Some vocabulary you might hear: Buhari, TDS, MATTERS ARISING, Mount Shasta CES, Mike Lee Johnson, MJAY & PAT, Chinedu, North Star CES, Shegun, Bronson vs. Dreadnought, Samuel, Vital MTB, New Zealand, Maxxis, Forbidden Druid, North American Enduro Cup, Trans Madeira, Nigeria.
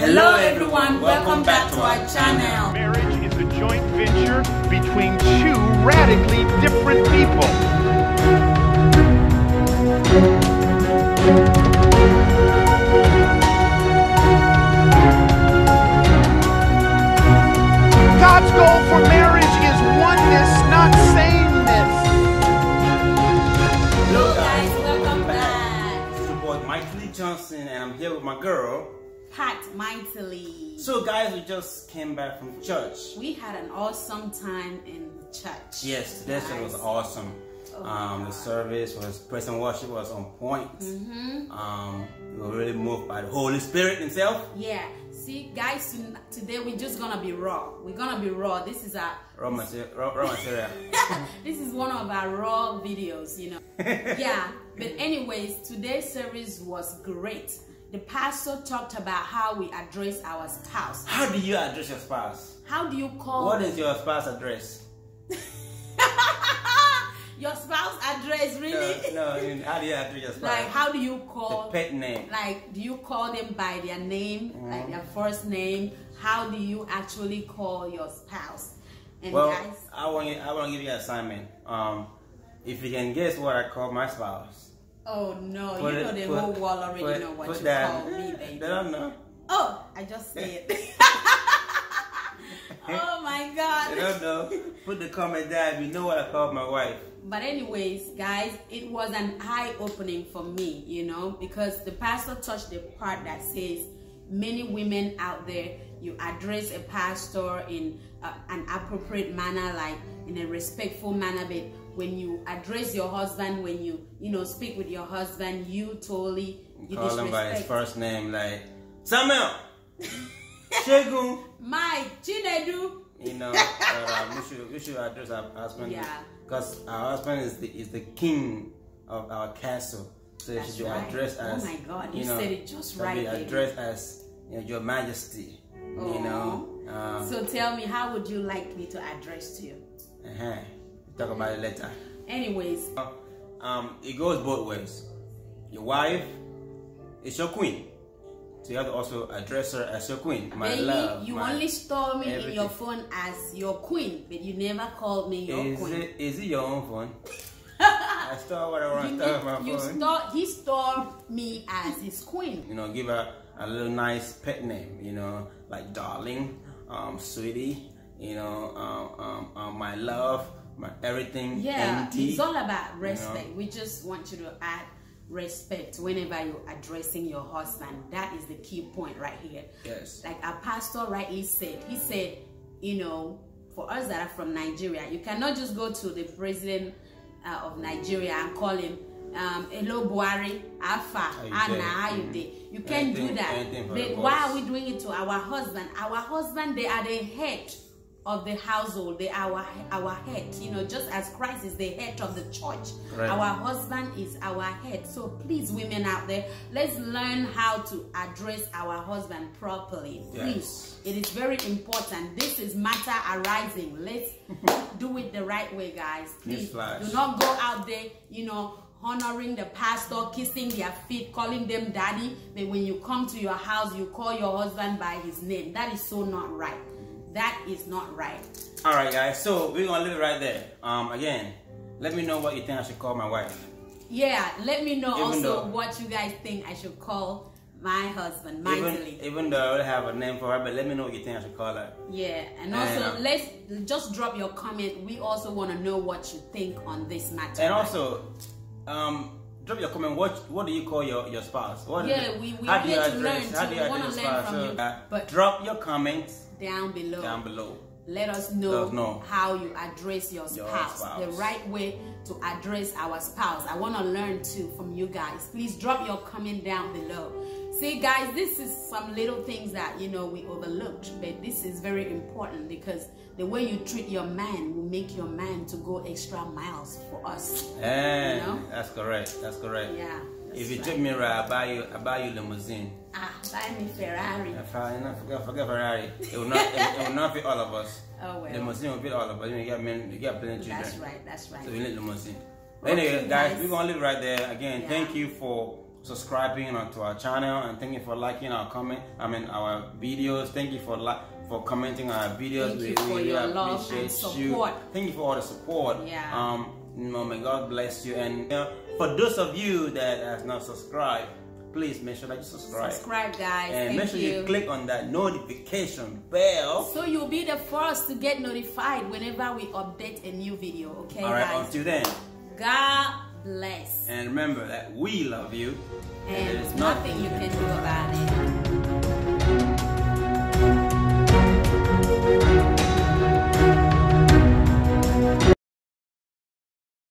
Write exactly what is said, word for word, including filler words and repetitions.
Hello everyone, welcome, welcome back, back to our channel. Marriage is a joint venture between two radically different people. God's goal for marriage is oneness, not sameness. Hello guys, welcome back. This is your boy Mike Lee Johnson and I'm here with my girl. Pat mightily. So guys, we just came back from church. We had an awesome time in church. Yes, this nice. was awesome. Oh um, the service was, praise and worship was on point. Mm-hmm. um, we were really moved by the Holy Spirit himself. Yeah. See guys, today we're just gonna be raw. We're gonna be raw. This is our raw material. Raw, raw material. This is one of our raw videos, you know. Yeah. But anyways, today's service was great. The pastor talked about how we address our spouse. How do you address your spouse? How do you call? What is your spouse address? Your spouse address, really? No, no, I mean, how do you address your spouse? Like, how do you call? The pet name. Like, do you call them by their name, mm-hmm. like their first name? How do you actually call your spouse? And well, guys, I want you, I want to give you an assignment. Um, if you can guess what I call my spouse. Oh no, put you know it, the put, whole world already put, know what you that. call me, baby. They don't know. Oh, I just said it. Oh my God. They don't know. Put the comment there if you know what I call my wife. But anyways, guys, it was an eye-opening for me, you know, because the pastor touched the part that says many women out there, you address a pastor in uh, an appropriate manner, like in a respectful manner, but when you address your husband, when you, you know, speak with your husband, you totally, you call him by his first name, like, Samuel, Shegun, Mike, Chinedu. You know, uh, we, should, we should address our husband, because yeah. our husband is the, is the king of our castle. So That's it should right. be addressed as, oh my God, you, you know, said it just right, be addressed baby. as, you know, your majesty, oh. you know. Um, so tell me, how would you like me to address to you? Uh-huh. Talk about it later. Anyways, um, it goes both ways. Your wife is your queen, so you have to also address her as your queen. My Baby, love, you my only store me everything. in your phone as your queen, but you never called me your is queen. It, is it your own phone? I store whatever I store in my you phone. Store, he store me as his queen. You know, give her a little nice pet name. You know, like darling, um, sweetie. You know, um, um, um my love. My everything yeah empty. It's all about respect, you know? We just want you to add respect whenever you're addressing your husband. That is the key point right here. Yes, like our pastor rightly said, he said, you know, for us that are from Nigeria, you cannot just go to the president uh, of Nigeria and call him um hello Buhari, Alpha, Anna, how you did. You can't do that. But why are we doing it to our husband? Our husband, they are the head of the household. They are our, our head, you know, just as Christ is the head of the church, right. Our husband is our head. So please, women out there, let's learn how to address our husband properly, please. Yes. It is very important. This is matter arising. Let's do it the right way, guys. Please do not go out there, you know, honoring the pastor, kissing their feet, calling them daddy, but when you come to your house, you call your husband by his name. That is so not right. That is not right. All right, guys. So we're gonna leave it right there. Um, again, let me know what you think I should call my wife. Yeah, let me know even also though, what you guys think I should call my husband. Mightily. Even, even though I already have a name for her, but let me know what you think I should call her. Yeah, and also and, um, let's just drop your comment. We also want to know what you think on this matter. And also, um. Drop your comment. What what do you call your your spouse? What yeah, we we how do you to learn. How do you want to learn from you. Uh, but drop your comments down below. Down below. Let us know, Let us know. how you address your, your spouse, spouse. The right way to address our spouse. I want to learn too from you guys. Please drop your comment down below. See, guys, this is some little things that you know we overlooked, but this is very important because the way you treat your man will make your man to go extra miles for us. Hey, you know? That's correct. That's correct. Yeah. That's if you right. treat me right, I buy you. I buy you limousine. Ah, buy me Ferrari. I forget, forget Ferrari. It will not. it, it will not fit all of us. Oh well. Limousine will fit all of us. You get men. You get plenty of children. That's right. That's right. So we need limousine. Okay, anyway, guys, guys, we're gonna leave right there. Again, yeah. Thank you for subscribing onto our channel, and thank you for liking our comment I mean our videos. Thank you for like for commenting our videos. Thank we you for really your love appreciate and support. You. Thank you for all the support. Yeah. Um you know, may God bless you. And you know, for those of you that has not subscribed, please make sure that you subscribe. Subscribe, guys. And Thank make sure you. you click on that notification bell, so you'll be the first to get notified whenever we update a new video. Okay. All right. Guys? Until then, God bless. And remember that we love you, and, and there's nothing, nothing you can do about it.